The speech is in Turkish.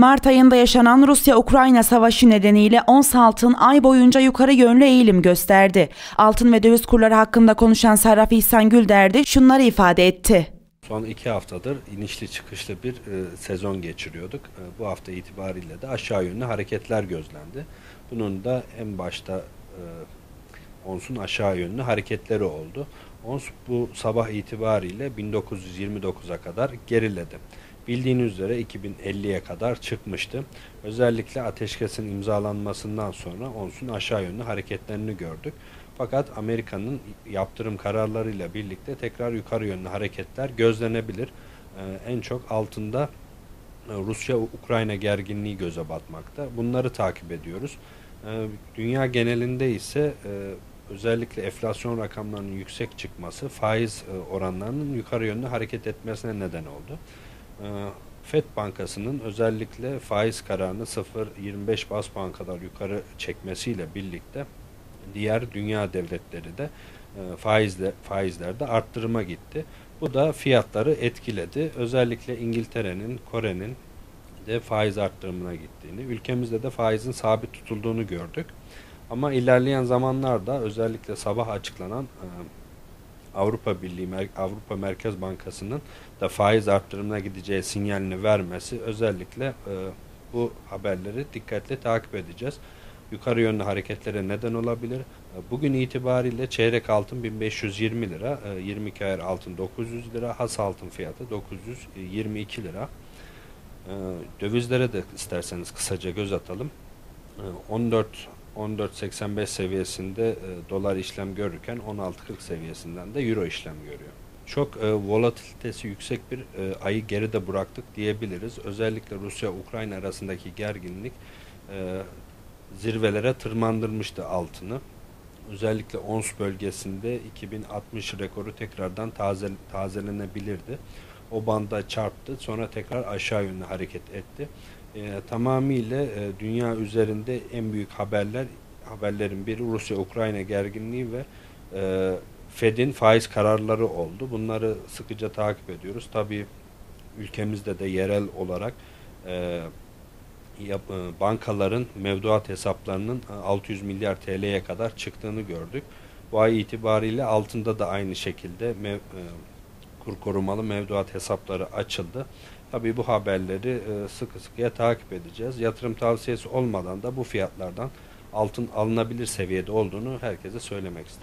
Mart ayında yaşanan Rusya-Ukrayna savaşı nedeniyle ons altın ay boyunca yukarı yönlü eğilim gösterdi. Altın ve döviz kurları hakkında konuşan Sarraf İhsan Gülderdi şunları ifade etti. Son 2 haftadır inişli çıkışlı bir sezon geçiriyorduk. Bu hafta itibariyle de aşağı yönlü hareketler gözlendi. Bunun da en başta onsun aşağı yönlü hareketleri oldu. Ons bu sabah itibariyle 1929'a kadar geriledi. Bildiğiniz üzere 2050'ye kadar çıkmıştı. Özellikle ateşkesin imzalanmasından sonra onsun aşağı yönlü hareketlerini gördük. Fakat Amerika'nın yaptırım kararlarıyla birlikte tekrar yukarı yönlü hareketler gözlenebilir. En çok altında Rusya-Ukrayna gerginliği göze batmakta. Bunları takip ediyoruz. Dünya genelinde ise özellikle enflasyon rakamlarının yüksek çıkması faiz oranlarının yukarı yönlü hareket etmesine neden oldu. Fed Bankası'nın özellikle faiz kararını 0,25 baz puan kadar yukarı çekmesiyle birlikte diğer dünya devletleri de faizlerde arttırıma gitti. Bu da fiyatları etkiledi. Özellikle İngiltere'nin, Kore'nin de faiz arttırımına gittiğini, ülkemizde de faizin sabit tutulduğunu gördük. Ama ilerleyen zamanlarda özellikle sabah açıklanan Avrupa Merkez Bankası'nın da faiz arttırımına gideceği sinyalini vermesi, özellikle bu haberleri dikkatle takip edeceğiz. Yukarı yönlü hareketlere neden olabilir. Bugün itibariyle çeyrek altın 1520 lira, 22 ayar altın 900 lira, has altın fiyatı 922 lira. Dövizlere de isterseniz kısaca göz atalım. 14.85 seviyesinde dolar işlem görürken 16.40 seviyesinden de euro işlem görüyor. Çok volatilitesi yüksek bir ayı geride bıraktık diyebiliriz. Özellikle Rusya-Ukrayna arasındaki gerginlik zirvelere tırmandırmıştı altını. Özellikle ons bölgesinde 2060 rekoru tekrardan tazelenebilirdi. O banda çarptı, sonra tekrar aşağı yönlü hareket etti. Tamamıyla dünya üzerinde en büyük haberlerin biri Rusya-Ukrayna gerginliği ve Fed'in faiz kararları oldu. Bunları sıkıca takip ediyoruz. Tabii ülkemizde de yerel olarak bankaların mevduat hesaplarının 600 milyar TL'ye kadar çıktığını gördük. Bu ay itibariyle altında da aynı şekilde kur korumalı mevduat hesapları açıldı. Tabii bu haberleri sıkı sıkıya takip edeceğiz. Yatırım tavsiyesi olmadan da bu fiyatlardan altın alınabilir seviyede olduğunu herkese söylemek istedim.